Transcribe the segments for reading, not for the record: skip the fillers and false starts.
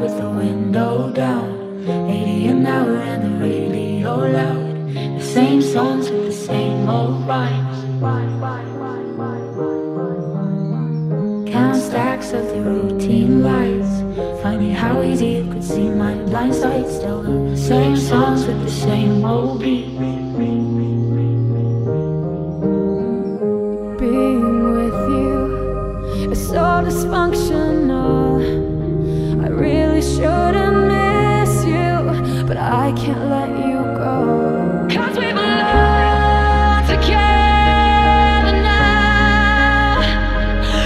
with the window down, 80 an hour and the radio loud, the same songs with the same old rhymes. Count stacks of the routine lights, funny how easy you could see my blind side. Still the same songs with the same old beat. So dysfunctional, I really shouldn't miss you, but I can't let you go, 'cause we belong together now,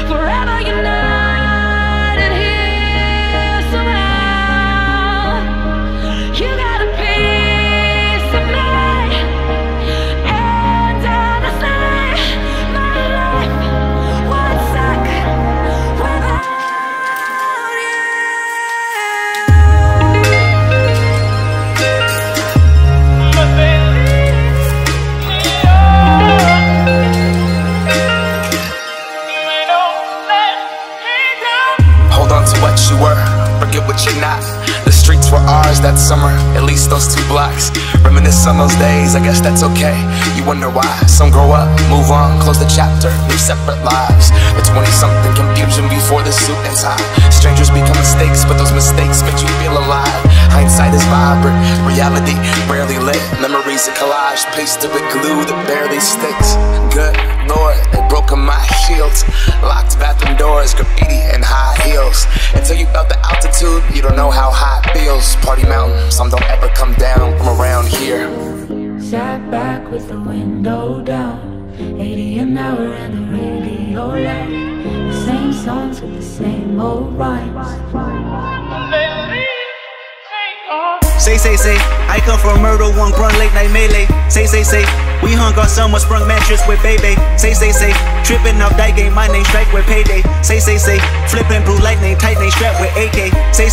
forever united here somehow. You got a piece of me, and honestly, my life would suck. You were, forget what you're not. The streets were ours that summer, at least those 2 blocks. Reminisce on those days, I guess that's okay. You wonder why some grow up, move on, close the chapter, live separate lives. The 20-something confusion before the suit and tie. Strangers become mistakes, but those mistakes make you feel alive. Hindsight is vibrant, reality rarely lit. Memories a collage, pasted with glue that barely sticks. Good Lord, they broke my shields. Locked bathroom doors, graffiti and high heels. Until you felt the altitude, you don't know how high it feels. Party mountain, some don't ever come down from around here. Sat back with the window down, 80 an hour and the radio loud, the same songs with the same old rhymes. Say, say, I come from murder, one grunt, late night melee. Say, we hung our summer sprung mattress with baby. Say, tripping off that game, my name strike with payday. Say, flipping blue lightning, tight name strap with AK. Say,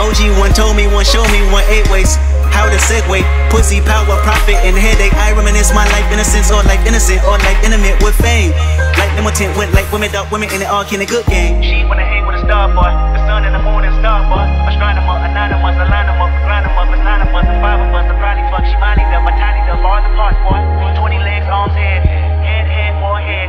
OG one told me, one showed me, one 8 ways. How to segue, pussy, power, profit, and headache. I reminisce my life, innocence, or like innocent, or like intimate with fame. Like limited, went like women, dark women, and it all can a good game. She wanna hang with a star boy, the sun and the moon and star boy. Astronomer, anonymous, a line up, grind up, a line up, the 5 of us, the probably fuck, she money them, I tiny them, all the parts, boy. 20 legs, arms, head, more head.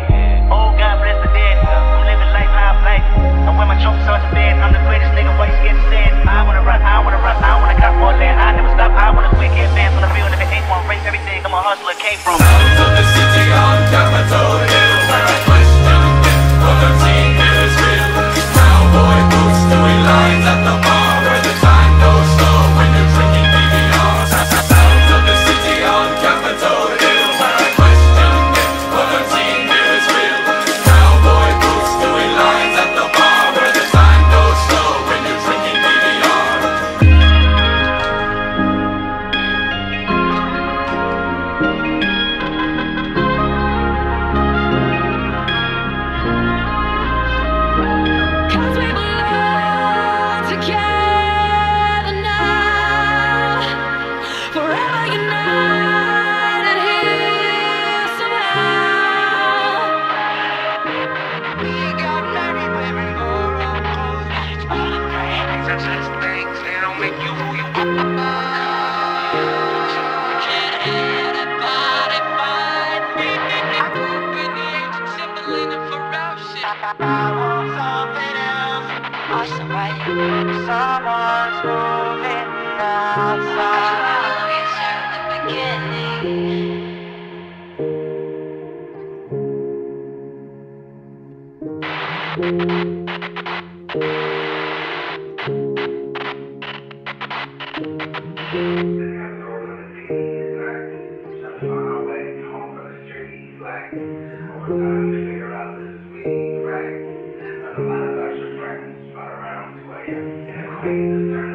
Oh, God bless the dead, I'm living life, high life. I wear my chokes on the bed, I'm the greatest nigga, why you getting said? I wanna run, I wanna run, I wanna got more land, I never stop, I wanna quick advance on the field, if it ain't one race, everything I'm a hustler, came from. Sounds of the city on Capitol Hill, where I pushed to get for 13 years real. Cowboy boots doing lines at the bar, where the time goes slow when you're drinking DVR. Sounds of the city on Capitol Hill, where I pushed to get for 13 years real. Cowboy boots doing lines at the bar, where the time goes slow when you're drinking DVR. Cause we belong together now, forever united here somehow. We got married, baby, more on clothes. All the great things are just things, they don't make you who you are. Can't hear that body fight. I've been the agent, Timberland and ferocious. I want something else, or somebody. Someone's moving outside. I just wanna get to the beginning. Thank you.